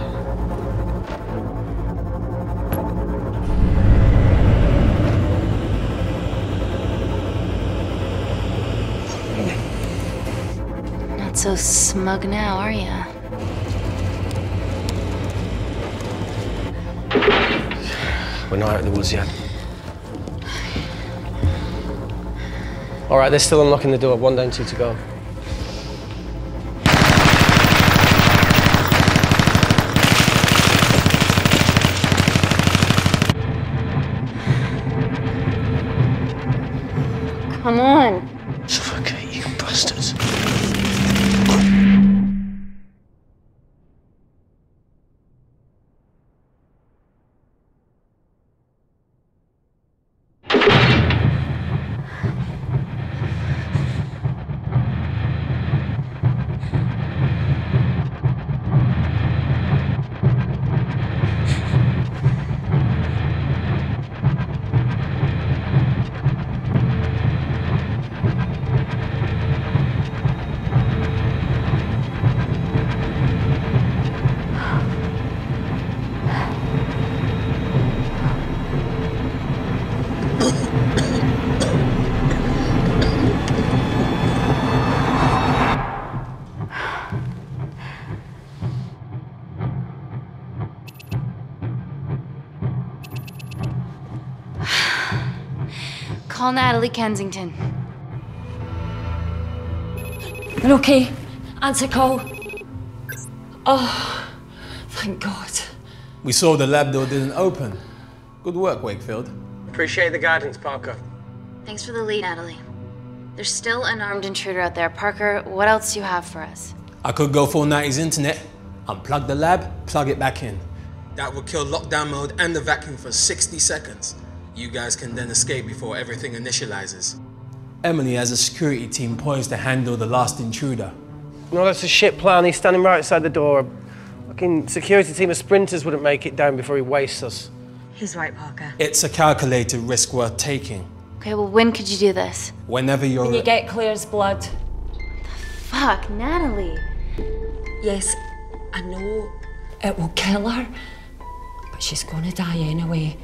Not so smug now, are ya? We're not out of the woods yet. All right, they're still unlocking the door. One down, two to go. Come on. Suffocate, you bastards. Call Natalie Kensington. Okay, answer call. Oh, thank God. We saw the lab door didn't open. Good work, Wakefield. Appreciate the guidance, Parker. Thanks for the lead, Natalie. There's still an armed intruder out there. Parker, what else do you have for us? I could go full 90s internet, unplug the lab, plug it back in. That would kill lockdown mode and the vacuum for 60 seconds. You guys can then escape before everything initializes. Emily has a security team poised to handle the last intruder. No, that's a shit plan. He's standing right outside the door. A fucking security team of sprinters wouldn't make it down before he wastes us. He's right, Parker. It's a calculated risk worth taking. Okay, well, when could you do this? Whenever you're... When you get clear as blood. What the fuck, Natalie? Yes, I know it will kill her, but she's gonna die anyway.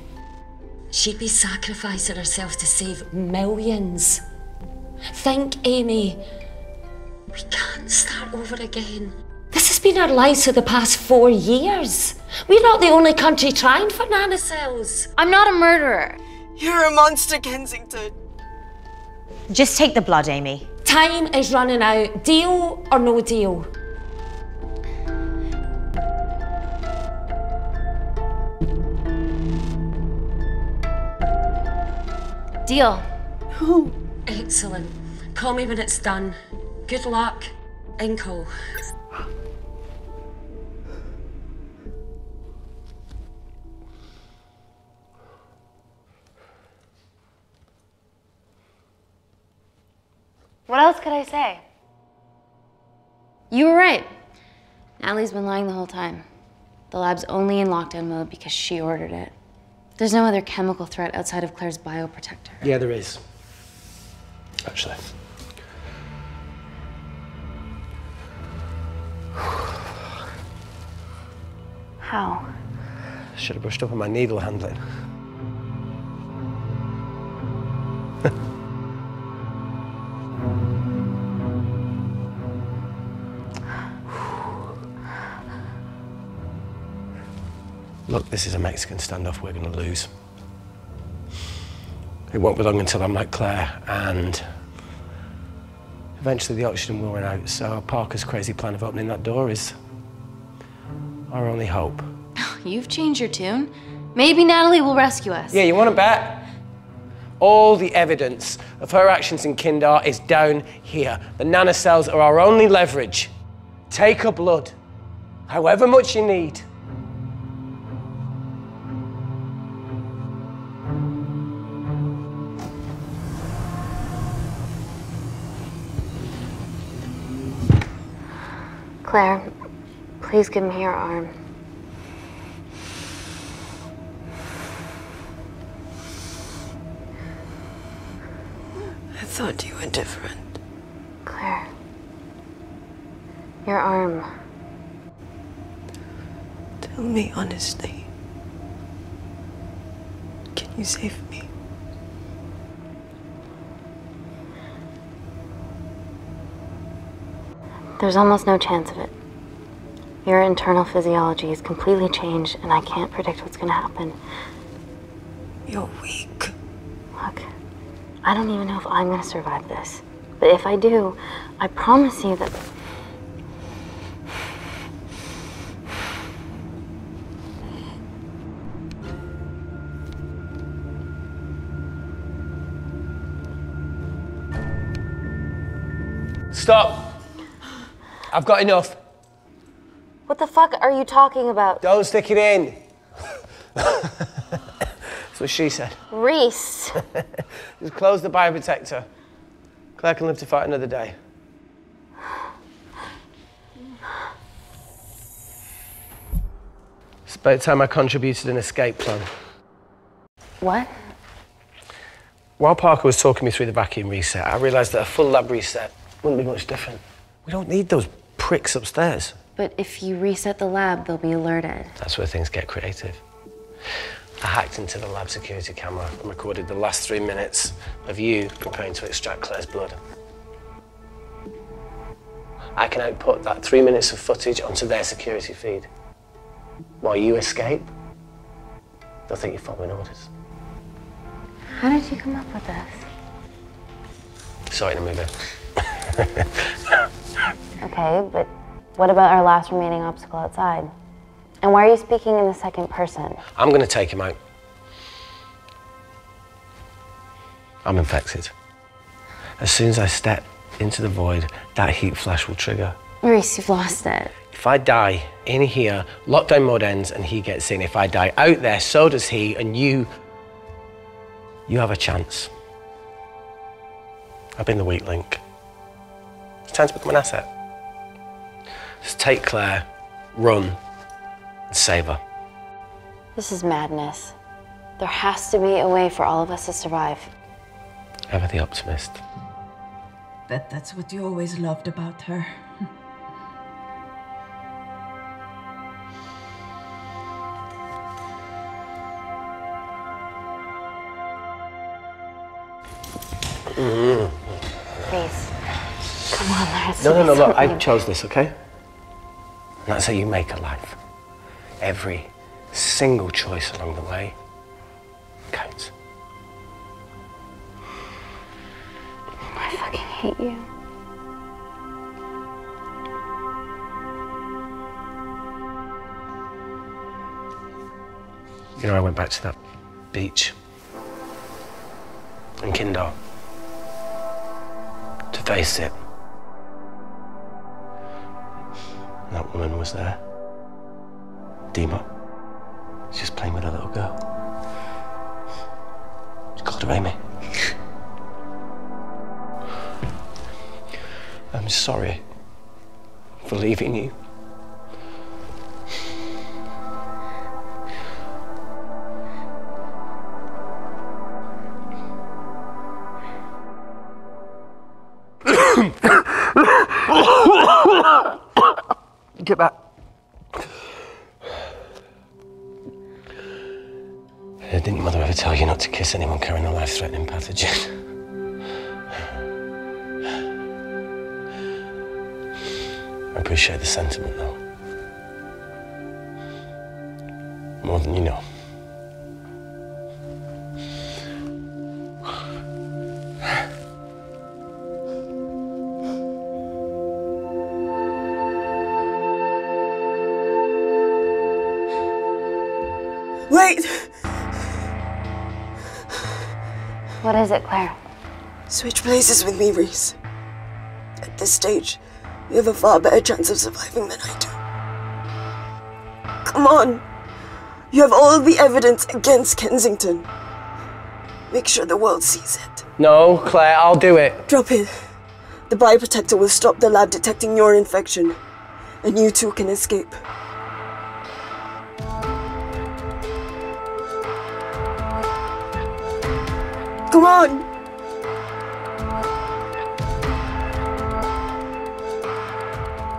She'd be sacrificing herself to save millions. Think, Amy. We can't start over again. This has been our lives for the past 4 years. We're not the only country trying for nanocells. I'm not a murderer. You're a monster, Kensington. Just take the blood, Amy. Time is running out. Deal or no deal? Deal. Oh, excellent. Call me when it's done. Good luck. Inkle. What else could I say? You were right. Natalie's been lying the whole time. The lab's only in lockdown mode because she ordered it. There's no other chemical threat outside of Claire's bioprotector. Yeah, there is. Actually. How? Should have brushed up on my needle handling. Look, this is a Mexican standoff, we're going to lose. It won't be long until I'm like Claire, and eventually the oxygen will run out, so Parker's crazy plan of opening that door is our only hope. You've changed your tune. Maybe Natalie will rescue us. Yeah, you want to bet? All the evidence of her actions in Kindar is down here. The nanocells are our only leverage. Take her blood, however much you need. Claire, please give me your arm. I thought you were different. Claire, your arm. Tell me honestly. Can you save me? There's almost no chance of it. Your internal physiology is completely changed, and I can't predict what's gonna happen. You're weak. Look, I don't even know if I'm gonna survive this. But if I do, I promise you that... Stop! I've got enough. What the fuck are you talking about? Don't stick it in. That's what she said. Reese. Just close the bioprotector. Claire can live to fight another day. It's about time I contributed an escape plan. What? While Parker was talking me through the vacuum reset, I realised that a full lab reset wouldn't be much different. We don't need those pricks upstairs. But if you reset the lab, they'll be alerted. That's where things get creative. I hacked into the lab security camera and recorded the last 3 minutes of you preparing to extract Claire's blood. I can output that 3 minutes of footage onto their security feed. While you escape, they'll think you're following orders. How did you come up with this? exciting movie. Okay, but what about our last remaining obstacle outside? And why are you speaking in the second person? I'm going to take him out. I'm infected. As soon as I step into the void, that heat flash will trigger. Maurice, you've lost it. If I die in here, lockdown mode ends and he gets in. If I die out there, so does he, and you have a chance. I've been the weak link. It's time to become an asset. Just take Claire, run, and save her. This is madness. There has to be a way for all of us to survive. Ever the optimist. That's what you always loved about her. Please, come on, there has to be something. No, look, I chose this, okay? And that's how you make a life. Every single choice along the way counts. I fucking hate you. You know, I went back to that beach in Kindar to face it. That woman was there. Dima. She was playing with a little girl. She called her Amy. I'm sorry for leaving you. Get back. Didn't your mother ever tell you not to kiss anyone carrying a life-threatening pathogen? I appreciate the sentiment, though. More than you know. Wait! What is it, Claire? Switch places with me, Reese. At this stage, you have a far better chance of surviving than I do. Come on! You have all the evidence against Kensington. Make sure the world sees it. No, Claire, I'll do it. Drop it. The bioprotector will stop the lab detecting your infection, and you two can escape. Come on!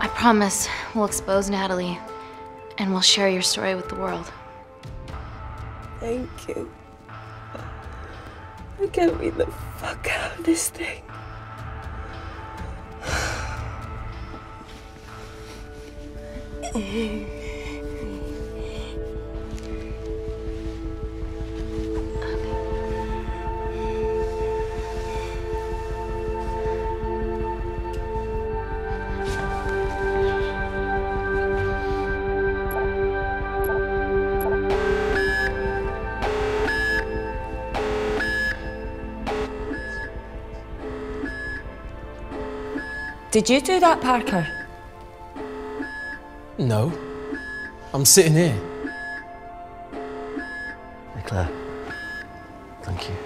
I promise we'll expose Natalie, and we'll share your story with the world. Thank you. I can't beat the fuck out of this thing. Did you do that, Parker? No. I'm sitting here. Hey, Claire. Thank you.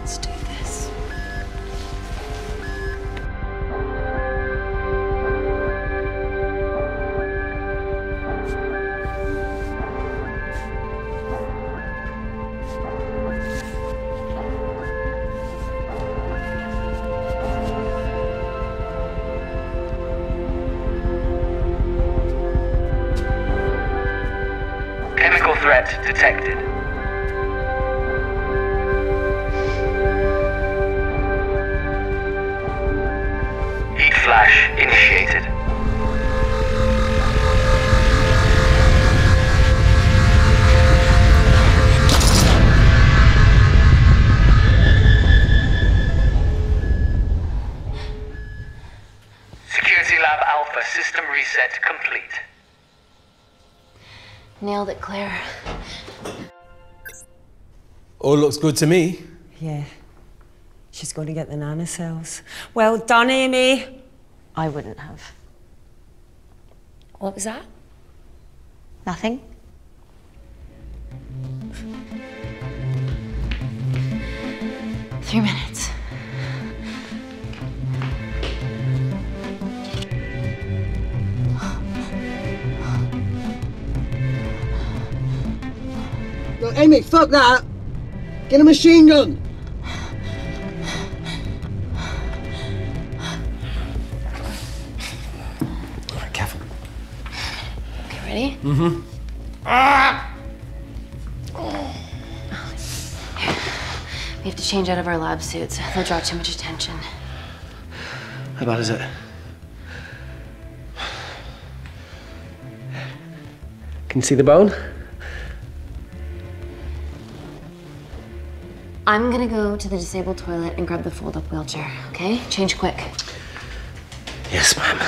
Let's do this. Threat detected. Heat flash initiated. Nailed it, Claire. All looks good to me. Yeah. She's going to get the nano cells. Well done, Amy. I wouldn't have. What was that? Nothing. Three minutes. Yo, Amy, fuck that. Get a machine gun. All right, careful. Okay, ready? Mm-hmm. Ah! We have to change out of our lab suits. They'll draw too much attention. How bad is it? Can you see the bone? I'm gonna go to the disabled toilet and grab the fold-up wheelchair, okay? Change quick. Yes, ma'am.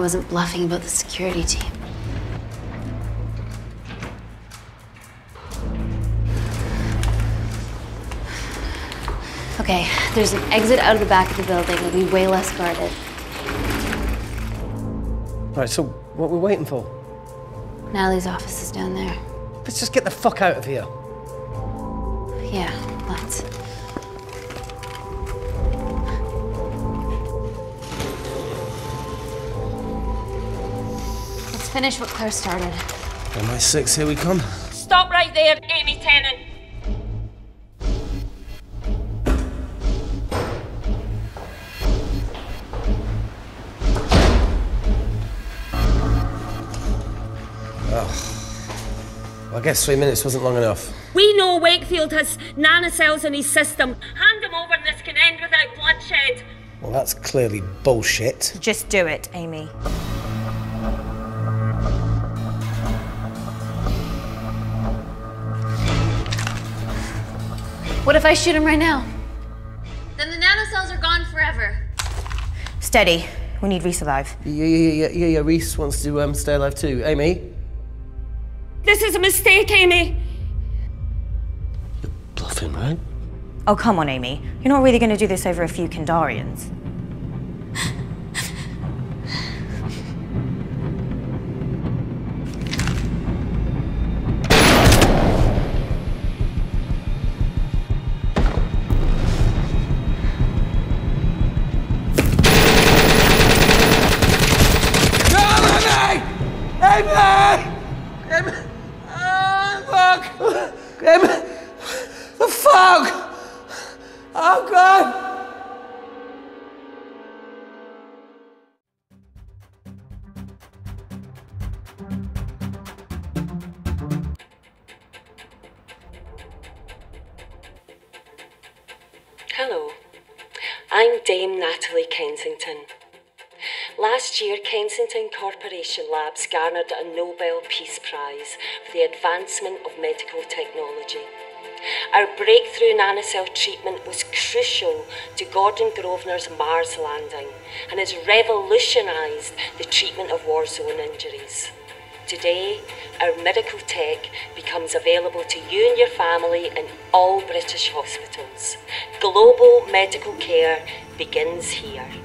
Wasn't bluffing about the security team. Okay, there's an exit out of the back of the building. It'll be way less guarded. Right, so what are we waiting for? Natalie's office is down there. Let's just get the fuck out of here. Yeah, let's. Finish what Claire started. MI6, here we come. Stop right there, Amy Tennant. Oh. Well, I guess 3 minutes wasn't long enough. We know Wakefield has nanocells in his system. Hand him over and this can end without bloodshed. Well, that's clearly bullshit. Just do it, Amy. What if I shoot him right now? Then the nanocells are gone forever. Steady. We need Reese alive. Yeah. Reese wants to stay alive too. Amy? This is a mistake, Amy. You're bluffing, right? Oh, come on, Amy. You're not really going to do this over a few Kindarians. Hello, I'm Dame Natalie Kensington. Last year, Kensington Corporation Labs garnered a Nobel Peace Prize for the advancement of medical technology. Our breakthrough nanocell treatment was crucial to Gordon Grovenor's Mars landing and has revolutionised the treatment of war zone injuries. Today, our medical tech becomes available to you and your family in all British hospitals. Global medical care begins here.